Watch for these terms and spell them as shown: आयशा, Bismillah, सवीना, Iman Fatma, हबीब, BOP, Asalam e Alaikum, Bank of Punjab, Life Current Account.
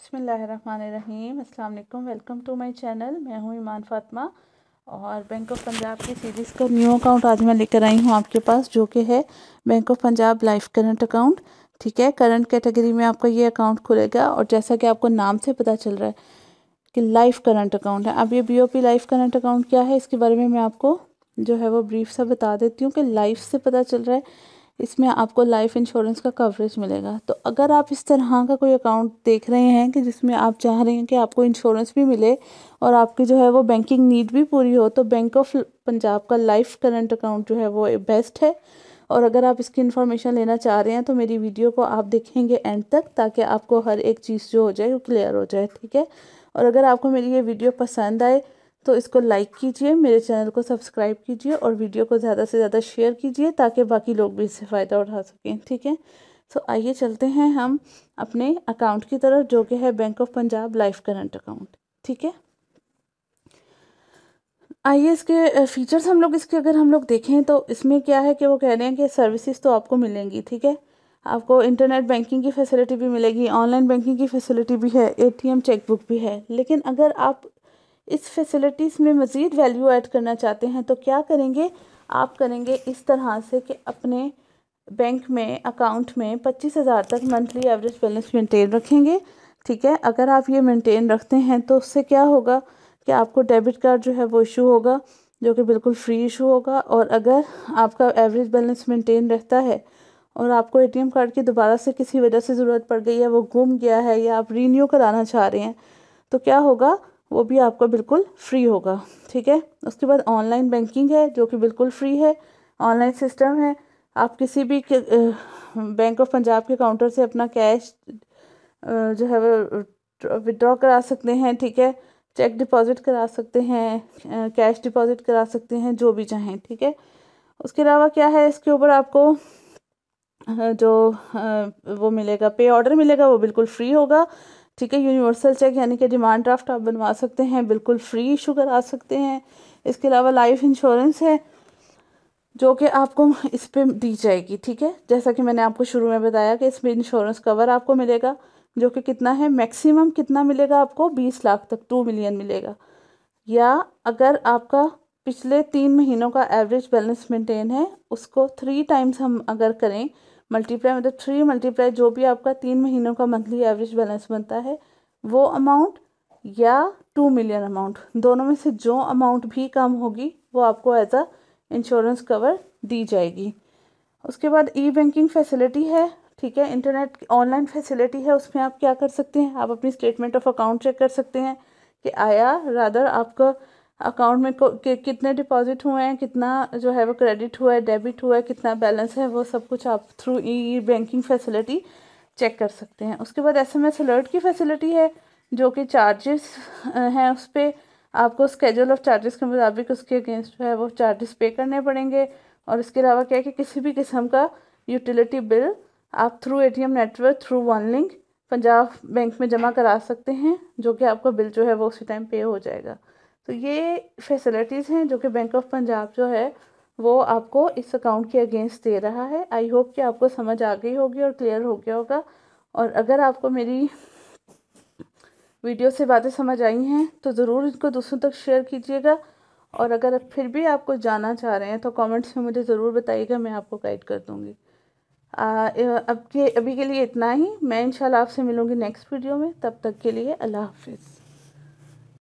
बिस्मिल्लाहिर्रहमानिर्रहीम। अस्सलाम वालेकुम। Welcome to my channel. मैं हूं ईमान फातमा और बैंक ऑफ पंजाब की सीरीज़ का न्यू अकाउंट आज मैं लेकर आई हूं आपके पास, जो कि है bank of Punjab life current account. ठीक है, करंट कैटेगरी में आपका ये अकाउंट खुलेगा और जैसा कि आपको नाम से पता चल रहा है कि लाइफ करंट अकाउंट है। अब ये BOP लाइफ करंट अकाउंट क्या है, इसके बारे में मैं आपको जो है वो ब्रीफ सा बता देती हूँ कि लाइफ से पता चल रहा है इसमें आपको लाइफ इंश्योरेंस का कवरेज मिलेगा। तो अगर आप इस तरह का कोई अकाउंट देख रहे हैं कि जिसमें आप चाह रहे हैं कि आपको इंश्योरेंस भी मिले और आपकी जो है वो बैंकिंग नीड भी पूरी हो, तो बैंक ऑफ पंजाब का लाइफ करंट अकाउंट जो है वो बेस्ट है। और अगर आप इसकी इन्फॉर्मेशन लेना चाह रहे हैं तो मेरी वीडियो को आप देखेंगे एंड तक, ताकि आपको हर एक चीज़ जो हो जाए वो क्लियर हो जाए। ठीक है, और अगर आपको मेरी ये वीडियो पसंद आए तो इसको लाइक कीजिए, मेरे चैनल को सब्सक्राइब कीजिए और वीडियो को ज़्यादा से ज़्यादा शेयर कीजिए ताकि बाकी लोग भी इससे फ़ायदा उठा सकें। ठीक है, तो आइए चलते हैं हम अपने अकाउंट की तरफ, जो कि है bank of Punjab life current account. ठीक है, आइए इसके फीचर्स हम लोग अगर हम लोग देखें तो इसमें क्या है कि वो कह रहे हैं कि सर्विसेज तो आपको मिलेंगी। ठीक है, आपको इंटरनेट बैंकिंग की फैसिलिटी भी मिलेगी, ऑनलाइन बैंकिंग की फैसिलिटी भी है, ATM चेकबुक भी है। लेकिन अगर आप इस फैसिलिटीज़ में मज़ीद वैल्यू ऐड करना चाहते हैं तो क्या करेंगे, आप करेंगे इस तरह से कि अपने बैंक में अकाउंट में 25,000 तक मंथली एवरेज बैलेंस मेंटेन रखेंगे। ठीक है, अगर आप ये मेंटेन रखते हैं तो उससे क्या होगा कि आपको डेबिट कार्ड जो है वो इशू होगा, जो कि बिल्कुल फ्री इशू होगा। और अगर आपका एवरेज बैलेंस मेंटेन रहता है और आपको ATM कार्ड की दोबारा से किसी वजह से ज़रूरत पड़ गई है, वो गुम गया है या आप रीन्यू कराना चाह रहे हैं, तो क्या होगा, वो भी आपको बिल्कुल फ्री होगा। ठीक है, उसके बाद ऑनलाइन बैंकिंग है जो कि बिल्कुल फ्री है, ऑनलाइन सिस्टम है। आप किसी भी बैंक ऑफ पंजाब के काउंटर से अपना कैश जो है वो विड्रॉ करा सकते हैं। ठीक है, चेक डिपॉजिट करा सकते हैं, कैश डिपॉजिट करा सकते हैं, जो भी चाहें। ठीक है, उसके अलावा क्या है, इसके ऊपर आपको जो वो मिलेगा, पे ऑर्डर मिलेगा, वो बिल्कुल फ्री होगा। ठीक है, यूनिवर्सल चेक यानी कि डिमांड ड्राफ्ट आप बनवा सकते हैं, बिल्कुल फ्री इशू करा सकते हैं। इसके अलावा लाइफ इंश्योरेंस है जो कि आपको इस पर दी जाएगी। ठीक है, जैसा कि मैंने आपको शुरू में बताया कि इसमें इंश्योरेंस कवर आपको मिलेगा, जो कि कितना है, मैक्सिमम कितना मिलेगा आपको, 20 लाख तक 2 मिलियन मिलेगा। या अगर आपका पिछले 3 महीनों का एवरेज बैलेंस मेंटेन है, उसको 3 टाइम्स हम अगर करें मल्टीप्लाई, मतलब 3 मल्टीप्लाई जो भी आपका 3 महीनों का मंथली एवरेज बैलेंस बनता है वो अमाउंट, या 2 मिलियन अमाउंट, दोनों में से जो अमाउंट भी कम होगी वो आपको एज अ इंश्योरेंस कवर दी जाएगी। उसके बाद E-बैंकिंग फैसिलिटी है। ठीक है, इंटरनेट ऑनलाइन फैसिलिटी है, उसमें आप क्या कर सकते हैं, आप अपनी स्टेटमेंट ऑफ अकाउंट चेक कर सकते हैं कि आया रादर आपका अकाउंट में कितने डिपॉजिट हुए हैं, कितना जो है वो क्रेडिट हुआ है, डेबिट हुआ है, कितना बैलेंस है, वो सब कुछ आप थ्रू E-बैंकिंग फैसिलिटी चेक कर सकते हैं। उसके बाद SMS अलर्ट की फैसिलिटी है, जो कि चार्जेस हैं उस पर आपको स्केड्यूल ऑफ चार्जेस के मुताबिक उसके अगेंस्ट जो है वो चार्जेस पे करने पड़ेंगे। और इसके अलावा क्या है कि किसी भी किस्म का यूटिलिटी बिल आप through ATM network through one link Punjab bank में जमा करा सकते हैं, जो कि आपका बिल जो है वो उसी टाइम पे हो जाएगा। तो ये फैसिलिटीज़ हैं जो कि बैंक ऑफ पंजाब जो है वो आपको इस अकाउंट के अगेंस्ट दे रहा है। आई होप कि आपको समझ आ गई होगी और क्लियर हो गया होगा। और अगर आपको मेरी वीडियो से बातें समझ आई हैं तो ज़रूर इनको दूसरों तक शेयर कीजिएगा। और अगर फिर भी आप कुछ जानना चाह रहे हैं तो कमेंट्स में मुझे ज़रूर बताइएगा, मैं आपको गाइड कर दूँगी। अभी के लिए इतना ही। मैं इंशाल्लाह आपसे मिलूँगी नेक्स्ट वीडियो में, तब तक के लिए अल्लाह हाफिज़।